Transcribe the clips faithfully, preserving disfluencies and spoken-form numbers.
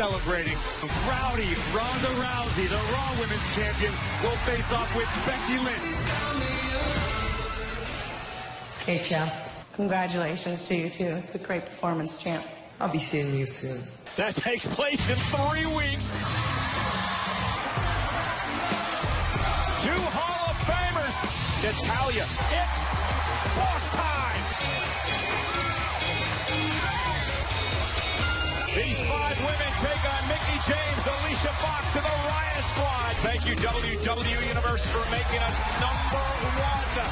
celebrating. Rowdy Ronda Rousey, the Raw Women's Champion, will face off with Becky Lynch. Hey, champ. Congratulations to you, too. It's a great performance, champ. I'll be seeing you soon. That takes place in three weeks. Two Hall of Famers. Natalya, it's boss time. These five women take on Mickie James, Alicia Fox, and the Riot Squad. Thank you, W W E Universe, for making us number one.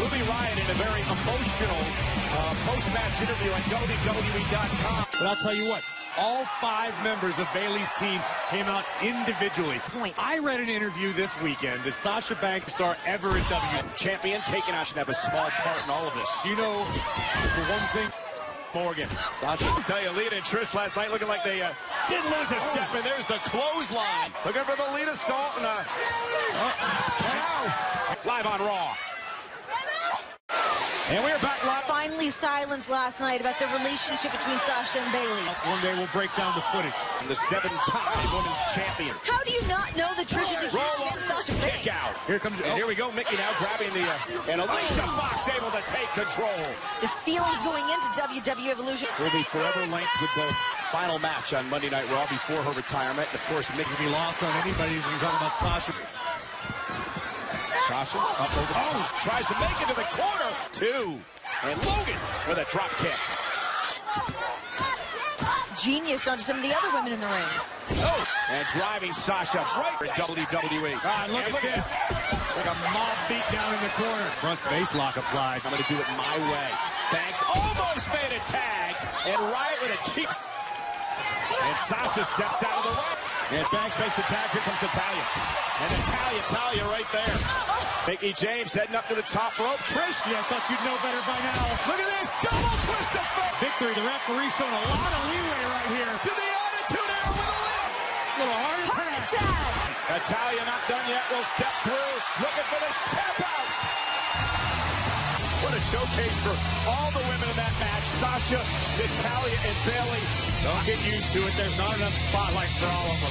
Ruby Riott in a very emotional uh, post-match interview on W W E dot com. But I'll tell you what, all five members of Bailey's team came out individually. Point. I read an interview this weekend that Sasha Banks, star ever at W W E. Champion taken out should have a small part in all of this. You know, for one thing, Morgan, Sasha. I'll tell you, Lita and Trish last night looking like they uh, did lose a step, and there's the clothesline. Looking for the Lita salt and a... Uh, live on Raw. And we're back live. Finally silenced last night about the relationship between Sasha and Bailey. One day we'll break down the footage. And the seven top women's champion. How do you not know that Trish is a huge fan of Sasha Banks? Kick out. Here comes, and oh. Here we go. Mickie now grabbing the, uh, and Alicia Fox able to take control. The feelings going into W W E Evolution will be forever linked with the final match on Monday Night Raw before her retirement. And of course, Mickie would be lost on anybody when you talk about Sasha. Sasha up over the oh, tries to make it to the corner. Two. And Logan with a drop kick. Genius onto some of the other women in the ring. Oh, and driving Sasha right for W W E. Ah, look at this. Like a mob beat down in the corner. Front face lock applied. I'm going to do it my way. Banks almost made a tag. And Riott with a cheek. And Sasha steps out of the ring. And Banks makes the tag. Here comes Natalya. And Natalya, Natalya right there. Mickie James heading up to the top rope. Trish, yeah, I thought you'd know better by now. Look at this double twist effect. Victory. The referee showing a lot of leeway right here. To the attitude there with a little, little heart attack. Heart attack. Natalya not done yet. Will step through. Looking for the tap out. What a showcase for all the women in that match. Sasha, Natalya, and Bailey. Don't get used to it. There's not enough spotlight for all of them.